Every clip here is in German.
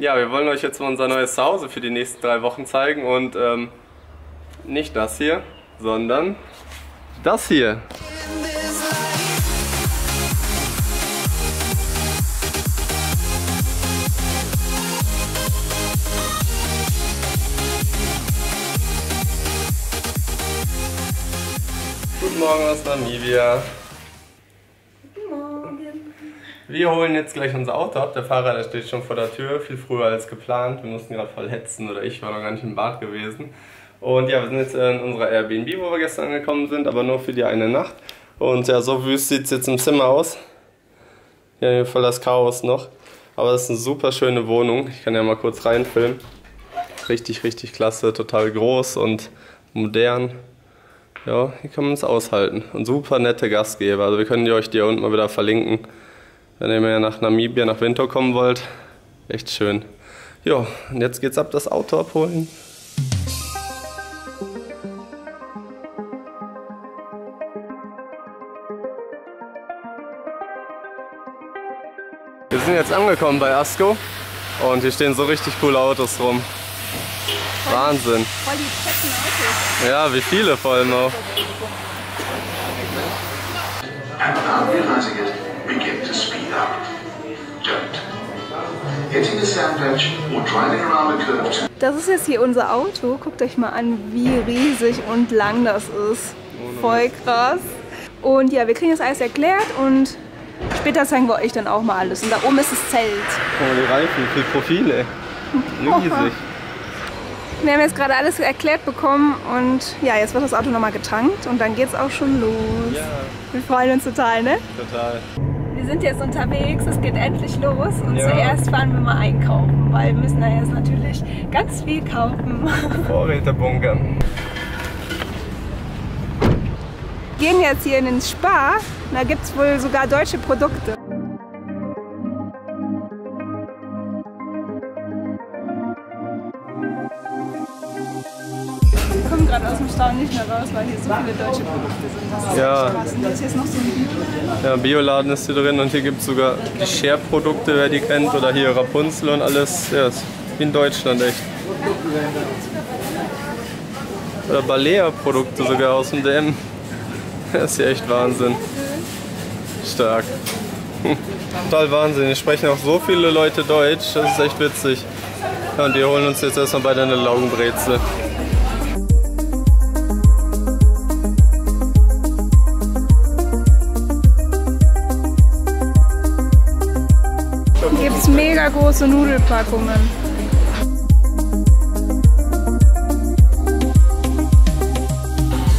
Ja, wir wollen euch jetzt mal unser neues Zuhause für die nächsten 3 Wochen zeigen und nicht das hier, sondern das hier. Guten Morgen aus Namibia. Wir holen jetzt gleich unser Auto ab. Der Fahrer, der steht schon vor der Tür, viel früher als geplant. Wir mussten gerade voll hetzen oder ich war noch gar nicht im Bad gewesen. Und ja, wir sind jetzt in unserer Airbnb, wo wir gestern angekommen sind, aber nur für die eine Nacht. Und ja, so wüst sieht es jetzt im Zimmer aus. Ja, hier voll das Chaos noch. Aber es ist eine super schöne Wohnung. Ich kann ja mal kurz reinfilmen. Richtig, richtig klasse, total groß und modern. Ja, hier kann man es aushalten. Und super nette Gastgeber. Also wir können die euch hier unten mal wieder verlinken. Wenn ihr mal nach Namibia, nach Winter kommen wollt, echt schön. Jo, und jetzt geht's ab, das Auto abholen. Wir sind jetzt angekommen bei Asco und hier stehen so richtig coole Autos rum. Wahnsinn. Voll die fetten Autos. Ja, wie viele vor allem auch. Begin to speed up. Don't. Hitting the sandwich or driving around a curve. Das ist jetzt hier unser Auto. Guckt euch mal an, wie riesig und lang das ist. Voll krass. Und ja, wir kriegen das alles erklärt und später zeigen wir euch dann auch mal alles. Und da oben ist das Zelt. Oh, die Reifen, viel Profil, ey. Riesig. Wir haben jetzt gerade alles erklärt bekommen und ja, jetzt wird das Auto nochmal getankt und dann geht's auch schon los. Ja. Wir freuen uns total, ne? Total. Wir sind jetzt unterwegs, es geht endlich los und ja. Zuerst fahren wir mal einkaufen, weil wir müssen da jetzt natürlich ganz viel kaufen. Vorräte bunkern. Wir gehen jetzt hier in den Spar, da gibt es wohl sogar deutsche Produkte. Aus dem Stau nicht mehr raus, weil hier so viele deutsche Produkte sind. Das ist ja krass. Und das hier ist noch so ein Bioladen. Ja, Bioladen ist hier drin und hier gibt es sogar die Schär-Produkte, wer die kennt, oder hier Rapunzel und alles. Ja, ist wie in Deutschland echt. Oder Balea-Produkte sogar aus dem DM. Das ist ja echt Wahnsinn. Stark. Total Wahnsinn. Hier sprechen auch so viele Leute Deutsch, das ist echt witzig. Ja, und die holen uns jetzt erstmal beide eine Laugenbrezel. Gibt es mega große Nudelpackungen.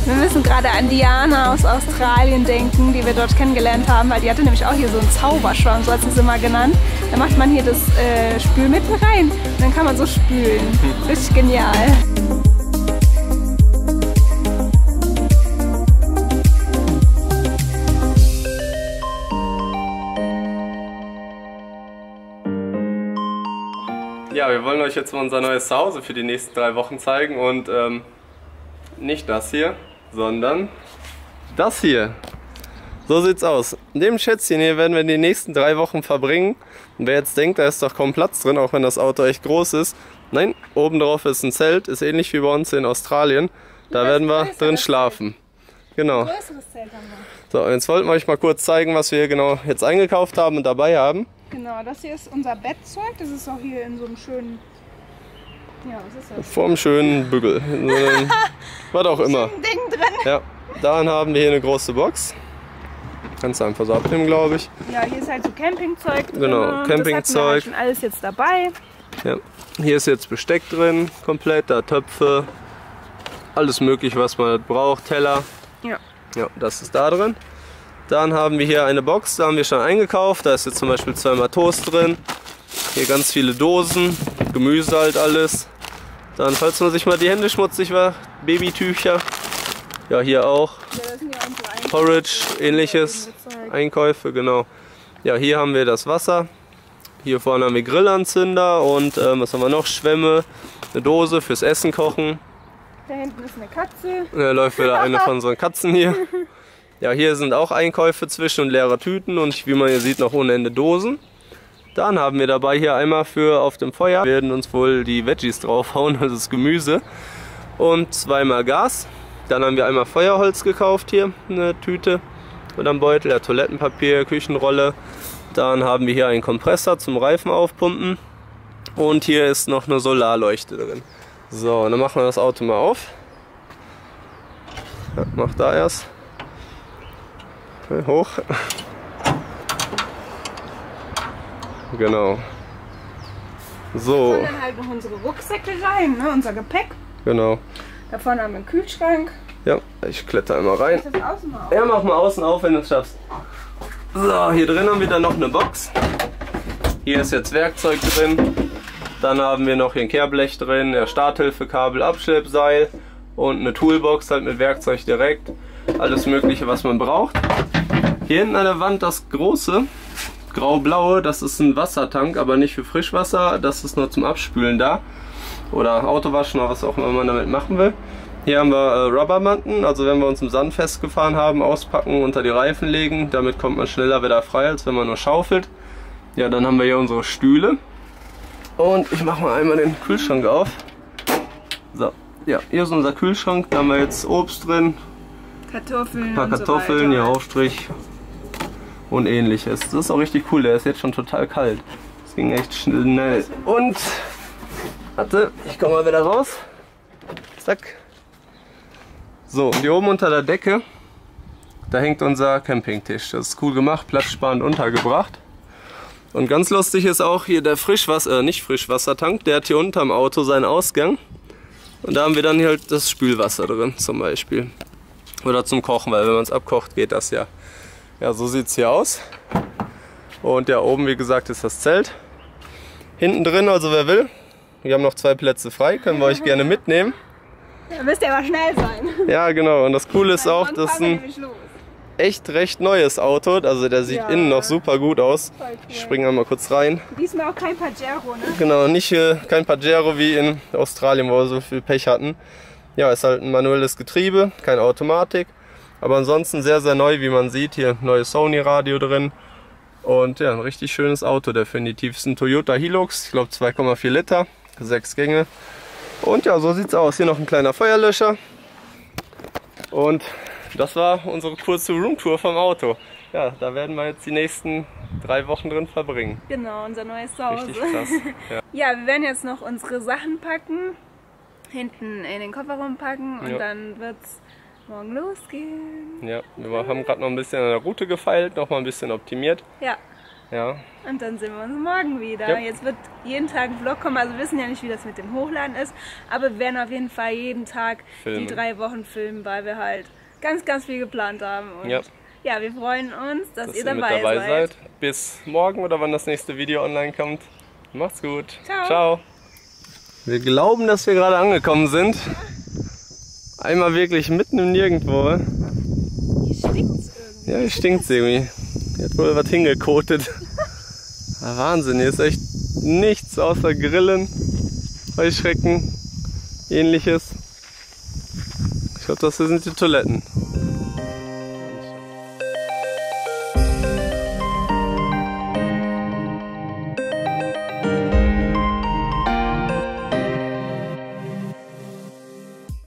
Wir müssen gerade an Diana aus Australien denken, die wir dort kennengelernt haben, weil die hatte nämlich auch hier so einen Zauberschwamm, so hat sie es immer genannt. Da macht man hier das Spül mitten rein und dann kann man so spülen. Richtig genial. Ja, wir wollen euch jetzt mal unser neues Zuhause für die nächsten 3 Wochen zeigen und nicht das hier, sondern das hier. So sieht's aus. In dem Schätzchen hier werden wir die nächsten 3 Wochen verbringen. Und wer jetzt denkt, da ist doch kaum Platz drin, auch wenn das Auto echt groß ist. Nein, oben drauf ist ein Zelt, ist ähnlich wie bei uns in Australien. Da werden wir drin schlafen. Genau. Größeres Zelt haben wir. So, und jetzt wollten wir euch mal kurz zeigen, was wir genau jetzt eingekauft haben und dabei haben. Genau, das hier ist unser Bettzeug, das ist auch hier in so einem schönen, ja, was ist das? Vorm schönen Bügel, in so einem, was auch immer. Ding drin. Ja, dann haben wir hier eine große Box, kannst du einfach so abnehmen, glaube ich. Ja, hier ist halt so Campingzeug drin. Genau, Campingzeug. Das schon alles jetzt dabei. Ja, hier ist jetzt Besteck drin, komplett, da Töpfe, alles mögliche, was man braucht, Teller. Ja. Ja, das ist da drin. Dann haben wir hier eine Box, da haben wir schon eingekauft, da ist jetzt zum Beispiel zweimal Toast drin, hier ganz viele Dosen, Gemüse halt alles. Dann, falls man sich mal die Hände schmutzig war, Babytücher, ja hier auch, Porridge, ähnliches, Einkäufe, genau. Ja, hier haben wir das Wasser, hier vorne haben wir Grillanzünder und was haben wir noch, Schwämme, eine Dose fürs Essen kochen. Da hinten ist eine Katze. Da läuft wieder eine von unseren Katzen hier. Ja, hier sind auch Einkäufe zwischen und leere Tüten und wie man hier sieht noch ohne Ende Dosen. Dann haben wir dabei hier einmal für auf dem Feuer. Wir werden uns wohl die Veggies draufhauen, also das Gemüse. Und zweimal Gas. Dann haben wir einmal Feuerholz gekauft hier, eine Tüte oder einen Beutel, ja, Toilettenpapier, Küchenrolle. Dann haben wir hier einen Kompressor zum Reifen aufpumpen. Und hier ist noch eine Solarleuchte drin. So, dann machen wir das Auto mal auf. Ja, mach da erst. Okay, hoch. Genau. So. Da sollen halt noch unsere Rucksäcke rein, ne? Unser Gepäck. Genau. Da vorne haben wir einen Kühlschrank. Ja, ich kletter einmal rein. Ich das außen mal auf. Ja, mach mal außen auf, wenn du es schaffst. So, hier drin haben wir dann noch eine Box. Hier ist jetzt Werkzeug drin. Dann haben wir noch hier ein Kehrblech drin, der Starthilfe, Kabel, Abschleppseil und eine Toolbox halt mit Werkzeug direkt. Alles Mögliche, was man braucht. Hier hinten an der Wand das große, graublaue, das ist ein Wassertank, aber nicht für Frischwasser. Das ist nur zum Abspülen da. Oder Autowaschen oder was auch immer man damit machen will. Hier haben wir Rubbermanten, also wenn wir uns im Sand festgefahren haben, auspacken, unter die Reifen legen. Damit kommt man schneller wieder frei, als wenn man nur schaufelt. Ja, dann haben wir hier unsere Stühle. Und ich mache mal einmal den Kühlschrank auf. So, ja, hier ist unser Kühlschrank. Da haben wir jetzt Obst drin, Kartoffeln, ein paar Kartoffeln, so hier Aufstrich und ähnliches. Das ist auch richtig cool, der ist jetzt schon total kalt. Das ging echt schnell. Und, warte, ich komme mal wieder raus. Zack. So, und hier oben unter der Decke, da hängt unser Campingtisch. Das ist cool gemacht, platzsparend untergebracht. Und ganz lustig ist auch hier der Frischwassertank, der hat hier unterm Auto seinen Ausgang. Und da haben wir dann hier halt das Spülwasser drin zum Beispiel. Oder zum Kochen, weil wenn man es abkocht, geht das ja. Ja, so sieht es hier aus. Und ja, oben wie gesagt ist das Zelt. Hinten drin, also wer will. Wir haben noch 2 Plätze frei, können wir euch gerne mitnehmen. Da müsst ihr aber schnell sein. Ja, genau. Und das Coole ist auch, dass das ein echt recht neues Auto, also der sieht innen noch super gut aus. Cool. Ich springe einmal kurz rein. Diesmal auch kein Pajero, ne? Genau, nicht kein Pajero wie in Australien, wo wir so viel Pech hatten. Ja, ist halt ein manuelles Getriebe, keine Automatik, aber ansonsten sehr, sehr neu, wie man sieht. Hier neues Sony-Radio drin und ja, ein richtig schönes Auto, definitiv. Ist ein Toyota Hilux, ich glaube 2,4 Liter, 6 Gänge. Und ja, so sieht's aus. Hier noch ein kleiner Feuerlöscher und das war unsere kurze Roomtour vom Auto. Ja, da werden wir jetzt die nächsten 3 Wochen drin verbringen. Genau, unser neues Zuhause. Richtig krass. Ja, wir werden jetzt noch unsere Sachen packen, hinten in den Kofferraum packen und dann wird's morgen losgehen. Ja, wir haben gerade noch ein bisschen an der Route gefeilt, noch mal ein bisschen optimiert. Ja. Ja. Und dann sehen wir uns morgen wieder. Ja. Jetzt wird jeden Tag ein Vlog kommen, also wir wissen ja nicht, wie das mit dem Hochladen ist, aber wir werden auf jeden Fall jeden Tag filmen. Die 3 Wochen filmen, weil wir halt ganz, ganz viel geplant haben. Und ja, wir freuen uns, dass ihr dabei seid. Bis morgen oder wann das nächste Video online kommt. Macht's gut. Ciao. Ciao. Wir glauben, dass wir gerade angekommen sind. Einmal wirklich mitten im Nirgendwo. Hier stinkt's irgendwie. Ja, hier stinkt's irgendwie. Hier hat wohl was hingekotet. Ah, Wahnsinn, hier ist echt nichts außer Grillen, Heuschrecken, ähnliches. Ich glaube, das sind die Toiletten.